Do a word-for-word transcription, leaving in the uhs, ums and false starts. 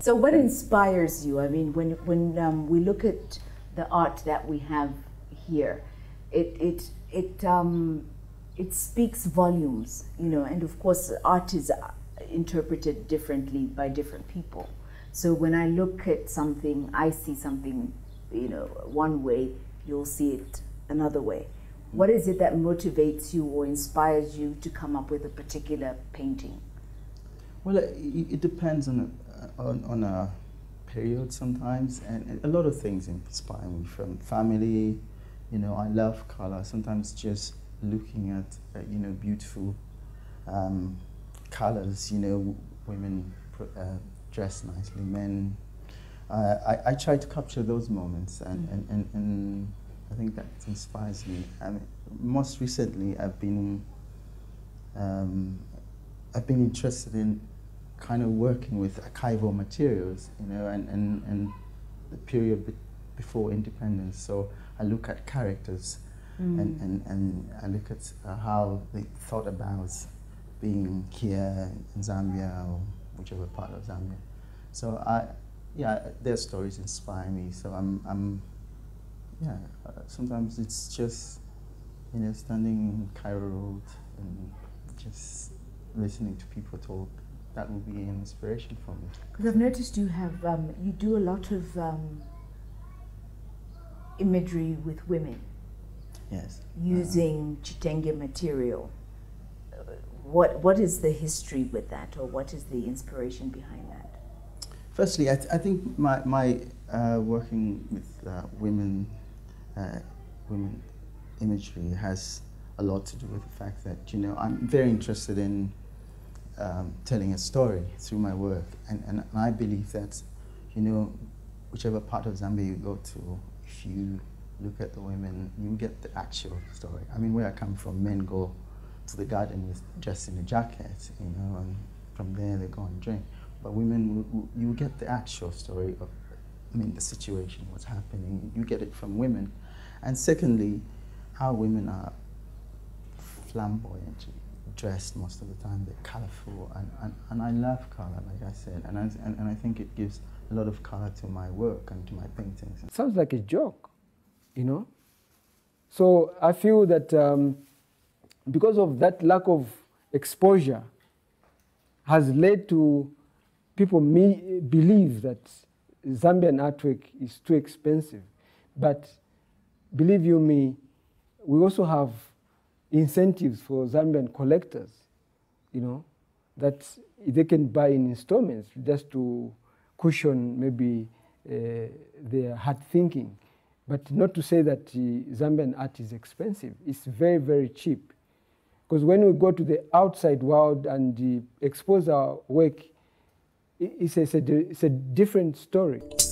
So what inspires you? I mean, when, when um, we look at the art that we have here, it, it, it, um, it speaks volumes, you know, and of course art is interpreted differently by different people. So when I look at something, I see something, you know, one way, you'll see it another way. What is it that motivates you or inspires you to come up with a particular painting? Well, it, it depends on it. On, on a period sometimes, and, and a lot of things inspire me, from family. You know, I love color. Sometimes just looking at uh, you know, beautiful um, colors. You know, women uh, dress nicely, men. Uh, I I try to capture those moments, and, mm-hmm. and, and, and I think that inspires me. I mean, most recently, I've been um, I've been interested in kind of working with archival materials, you know, and, and, and the period be before independence. So I look at characters, mm. and, and, and I look at uh, how they thought about being here in Zambia or whichever part of Zambia. So I, yeah, their stories inspire me. So I'm, I'm yeah, uh, sometimes it's just, you know, standing in Cairo Road and just listening to people talk. That will be an inspiration for me. Because I've noticed you have, um, you do a lot of um, imagery with women. Yes. Using uh, Chitenge material. Uh, what What is the history with that, or what is the inspiration behind that? Firstly, I, th I think my, my uh, working with uh, women, uh, women imagery has a lot to do with the fact that, you know, I'm very interested in Um, telling a story through my work, and, and I believe that, you know, whichever part of Zambia you go to, if you look at the women, you get the actual story. I mean, where I come from, men go to the garden with just in a jacket, you know, and from there they go and drink. But women, you get the actual story of, I mean, the situation, what's happening. You get it from women. And secondly, how women are flamboyant, dressed most of the time. They're colourful, and, and, and I love colour, like I said, and I, and, and I think it gives a lot of colour to my work and to my paintings. It sounds like a joke, you know? So I feel that um, because of that lack of exposure has led to people me believe that Zambian artwork is too expensive. But believe you me, we also have incentives for Zambian collectors, you know, that they can buy in installments just to cushion maybe uh, their hard thinking. But not to say that uh, Zambian art is expensive. It's very, very cheap. Because when we go to the outside world and uh, expose our work, it's a, it's a, it's a different story.